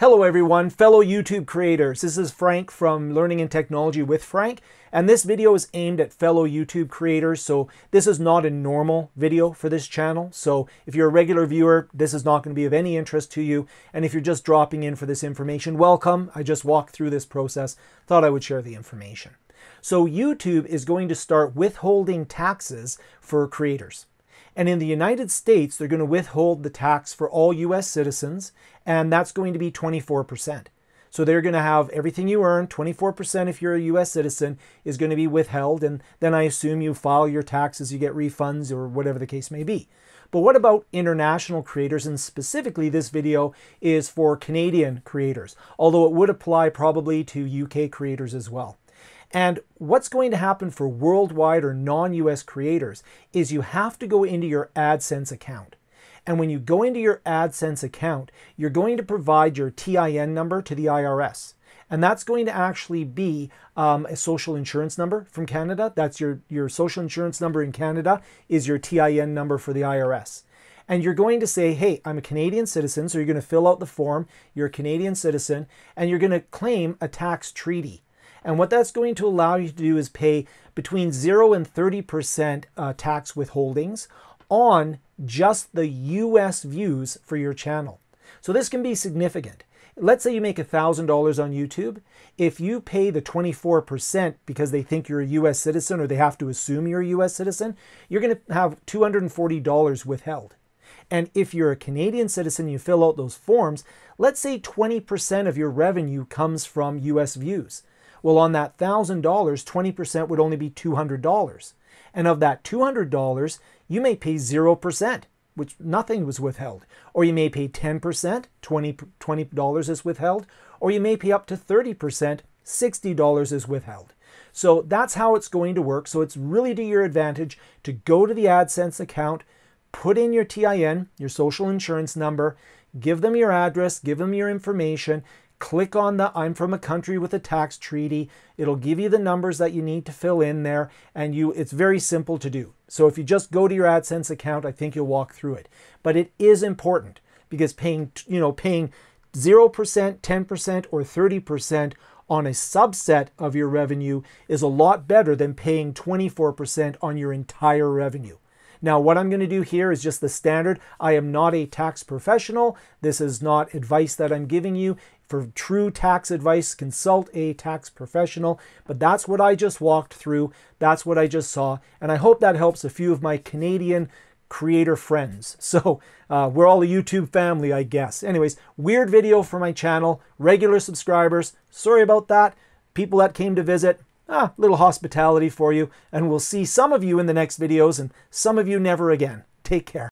Hello everyone, fellow YouTube creators. This is Frank from Learning and Technology with Frank, and this video is aimed at fellow YouTube creators, so this is not a normal video for this channel. So if you're a regular viewer, this is not going to be of any interest to you, and if you're just dropping in for this information, welcome. I just walked through this process, thought I would share the information. So YouTube is going to start withholding taxes for creators. And in the United States, they're going to withhold the tax for all US citizens, and that's going to be 24%. So they're going to have everything you earn, 24% if you're a US citizen, is going to be withheld, and then I assume you file your taxes, you get refunds, or whatever the case may be. But what about international creators? And specifically, this video is for Canadian creators, although it would apply probably to UK creators as well. And what's going to happen for worldwide or non-US creators is you have to go into your AdSense account. And when you go into your AdSense account, you're going to provide your TIN number to the IRS. And that's going to actually be a social insurance number from Canada. That's your social insurance number in Canada is your TIN number for the IRS. And you're going to say, hey, I'm a Canadian citizen. So you're going to fill out the form. You're a Canadian citizen, and you're going to claim a tax treaty. And what that's going to allow you to do is pay between 0 and 30% tax withholdings on just the US views for your channel. So this can be significant. Let's say you make $1,000 on YouTube. If you pay the 24% because they think you're a US citizen or they have to assume you're a US citizen, you're going to have $240 withheld. And if you're a Canadian citizen, you fill out those forms, let's say 20% of your revenue comes from US views. Well, on that $1,000, 20% would only be $200. And of that $200, you may pay 0%, which nothing was withheld. Or you may pay 10%, $20 is withheld. Or you may pay up to 30%, $60 is withheld. So that's how it's going to work. So it's really to your advantage to go to the AdSense account, put in your TIN, your social insurance number, give them your address, give them your information, click on the I'm from a country with a tax treaty. It'll give you the numbers that you need to fill in there, and it's very simple to do. So if you just go to your AdSense account, I think you'll walk through it. But it is important because paying 0%, 10%, or 30% on a subset of your revenue is a lot better than paying 24% on your entire revenue. Now, what I'm going to do here is just the standard. I am not a tax professional. This is not advice that I'm giving you. For true tax advice, consult a tax professional. But that's what I just walked through. That's what I just saw. And I hope that helps a few of my Canadian creator friends. So we're all a YouTube family, I guess. Anyways, weird video for my channel. Regular subscribers, sorry about that. People that came to visit, little hospitality for you. And we'll see some of you in the next videos and some of you never again. Take care.